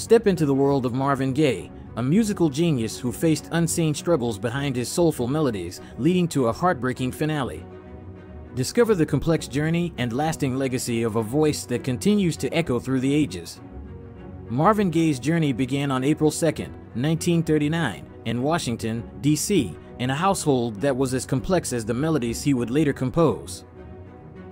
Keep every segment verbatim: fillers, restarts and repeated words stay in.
Step into the world of Marvin Gaye, a musical genius who faced unseen struggles behind his soulful melodies, leading to a heartbreaking finale. Discover the complex journey and lasting legacy of a voice that continues to echo through the ages. Marvin Gaye's journey began on April second, nineteen thirty-nine, in Washington, D C, in a household that was as complex as the melodies he would later compose.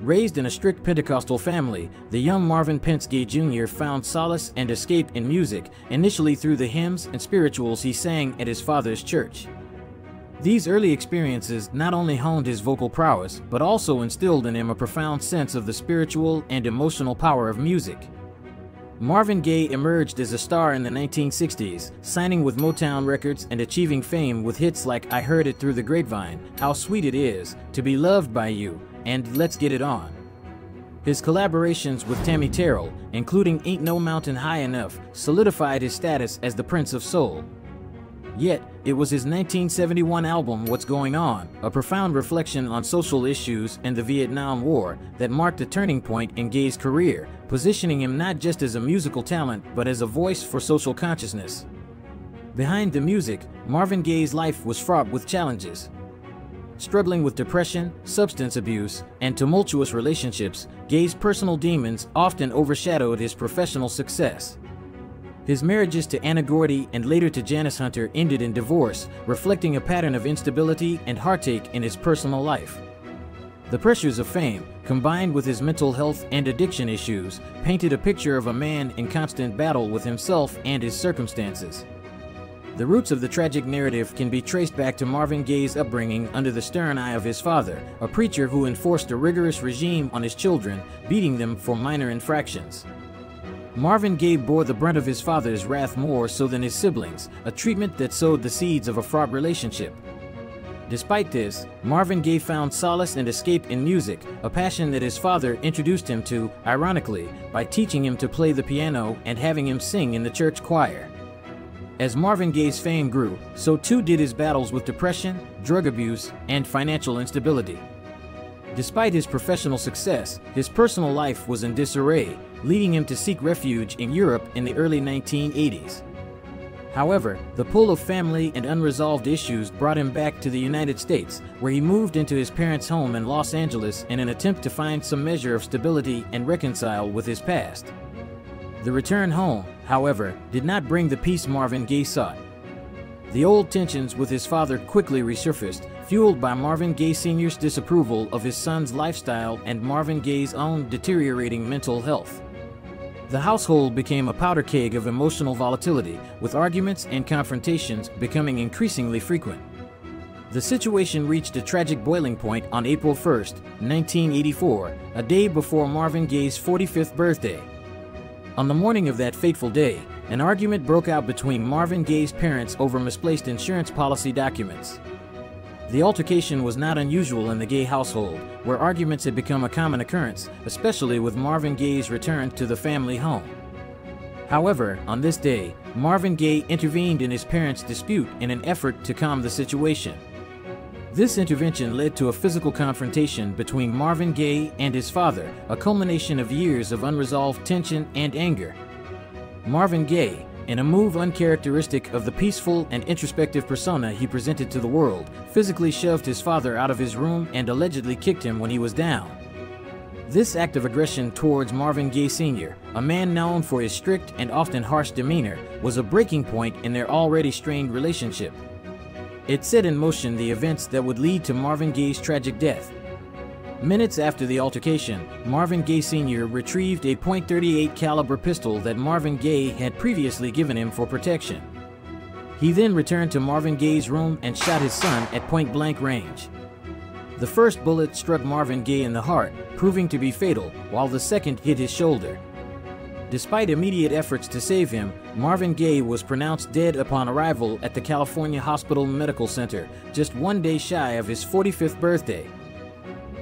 Raised in a strict Pentecostal family, the young Marvin Gaye Junior found solace and escape in music, initially through the hymns and spirituals he sang at his father's church. These early experiences not only honed his vocal prowess, but also instilled in him a profound sense of the spiritual and emotional power of music. Marvin Gaye emerged as a star in the nineteen sixties, signing with Motown Records and achieving fame with hits like I Heard It Through the Grapevine, How Sweet It Is, To Be Loved By You, and Let's Get It On. His collaborations with Tammi Terrell, including Ain't No Mountain High Enough, solidified his status as the Prince of Soul. Yet, it was his nineteen seventy-one album What's Going On, a profound reflection on social issues and the Vietnam War, that marked a turning point in Gaye's career, positioning him not just as a musical talent, but as a voice for social consciousness. Behind the music, Marvin Gaye's life was fraught with challenges. Struggling with depression, substance abuse, and tumultuous relationships, Gaye's personal demons often overshadowed his professional success. His marriages to Anna Gordy and later to Janice Hunter ended in divorce, reflecting a pattern of instability and heartache in his personal life. The pressures of fame, combined with his mental health and addiction issues, painted a picture of a man in constant battle with himself and his circumstances. The roots of the tragic narrative can be traced back to Marvin Gaye's upbringing under the stern eye of his father, a preacher who enforced a rigorous regime on his children, beating them for minor infractions. Marvin Gaye bore the brunt of his father's wrath more so than his siblings, a treatment that sowed the seeds of a fraught relationship. Despite this, Marvin Gaye found solace and escape in music, a passion that his father introduced him to, ironically, by teaching him to play the piano and having him sing in the church choir. As Marvin Gaye's fame grew, so too did his battles with depression, drug abuse, and financial instability. Despite his professional success, his personal life was in disarray, leading him to seek refuge in Europe in the early nineteen eighties. However, the pull of family and unresolved issues brought him back to the United States, where he moved into his parents' home in Los Angeles in an attempt to find some measure of stability and reconcile with his past. The return home, however, did not bring the peace Marvin Gaye sought. The old tensions with his father quickly resurfaced, fueled by Marvin Gaye Senior's disapproval of his son's lifestyle and Marvin Gaye's own deteriorating mental health. The household became a powder keg of emotional volatility, with arguments and confrontations becoming increasingly frequent. The situation reached a tragic boiling point on April first, nineteen eighty-four, a day before Marvin Gaye's forty-fifth birthday. On the morning of that fateful day, an argument broke out between Marvin Gaye's parents over misplaced insurance policy documents. The altercation was not unusual in the Gaye household, where arguments had become a common occurrence, especially with Marvin Gaye's return to the family home. However, on this day, Marvin Gaye intervened in his parents' dispute in an effort to calm the situation. This intervention led to a physical confrontation between Marvin Gaye and his father, a culmination of years of unresolved tension and anger. Marvin Gaye, in a move uncharacteristic of the peaceful and introspective persona he presented to the world, physically shoved his father out of his room and allegedly kicked him when he was down. This act of aggression towards Marvin Gaye Senior, a man known for his strict and often harsh demeanor, was a breaking point in their already strained relationship. It set in motion the events that would lead to Marvin Gaye's tragic death. Minutes after the altercation, Marvin Gaye Senior retrieved a point three eight caliber pistol that Marvin Gaye had previously given him for protection. He then returned to Marvin Gaye's room and shot his son at point-blank range. The first bullet struck Marvin Gaye in the heart, proving to be fatal, while the second hit his shoulder. Despite immediate efforts to save him, Marvin Gaye was pronounced dead upon arrival at the California Hospital Medical Center, just one day shy of his forty-fifth birthday.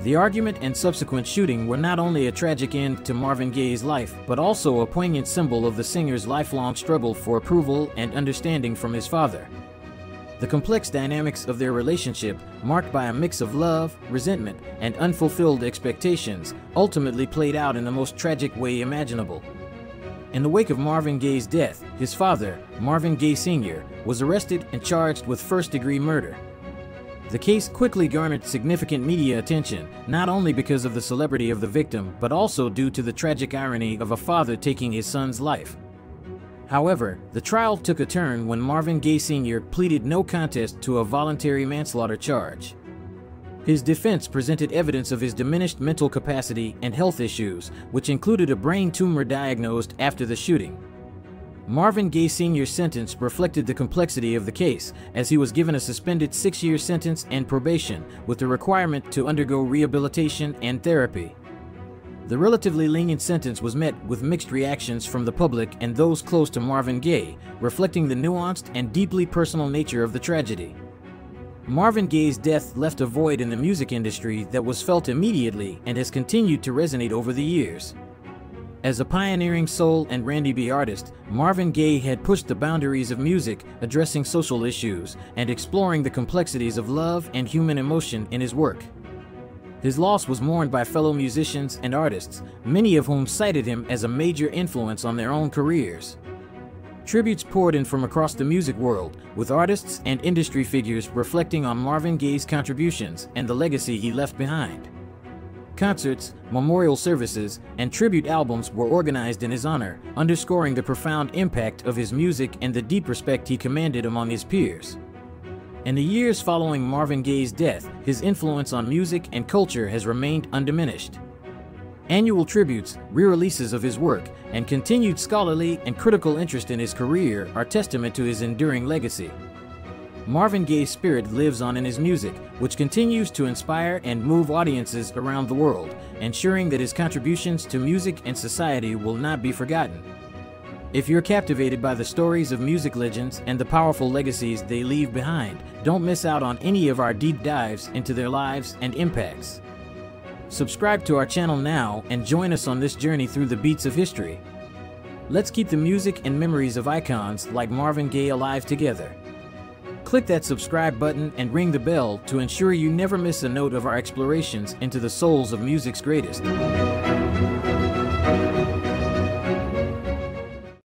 The argument and subsequent shooting were not only a tragic end to Marvin Gaye's life, but also a poignant symbol of the singer's lifelong struggle for approval and understanding from his father. The complex dynamics of their relationship, marked by a mix of love, resentment, and unfulfilled expectations, ultimately played out in the most tragic way imaginable. In the wake of Marvin Gaye's death, his father, Marvin Gaye Senior, was arrested and charged with first-degree murder. The case quickly garnered significant media attention, not only because of the celebrity of the victim, but also due to the tragic irony of a father taking his son's life. However, the trial took a turn when Marvin Gaye Senior pleaded no contest to a voluntary manslaughter charge. His defense presented evidence of his diminished mental capacity and health issues, which included a brain tumor diagnosed after the shooting. Marvin Gaye Senior's sentence reflected the complexity of the case, as he was given a suspended six-year sentence and probation, with the requirement to undergo rehabilitation and therapy. The relatively lenient sentence was met with mixed reactions from the public and those close to Marvin Gaye, reflecting the nuanced and deeply personal nature of the tragedy. Marvin Gaye's death left a void in the music industry that was felt immediately and has continued to resonate over the years. As a pioneering soul and Randy B artist, Marvin Gaye had pushed the boundaries of music, addressing social issues and exploring the complexities of love and human emotion in his work. His loss was mourned by fellow musicians and artists, many of whom cited him as a major influence on their own careers. Tributes poured in from across the music world, with artists and industry figures reflecting on Marvin Gaye's contributions and the legacy he left behind. Concerts, memorial services, and tribute albums were organized in his honor, underscoring the profound impact of his music and the deep respect he commanded among his peers. In the years following Marvin Gaye's death, his influence on music and culture has remained undiminished. Annual tributes, re-releases of his work, and continued scholarly and critical interest in his career are testament to his enduring legacy. Marvin Gaye's spirit lives on in his music, which continues to inspire and move audiences around the world, ensuring that his contributions to music and society will not be forgotten. If you're captivated by the stories of music legends and the powerful legacies they leave behind, don't miss out on any of our deep dives into their lives and impacts. Subscribe to our channel now and join us on this journey through the beats of history. Let's keep the music and memories of icons like Marvin Gaye alive together. Click that subscribe button and ring the bell to ensure you never miss a note of our explorations into the souls of music's greatest.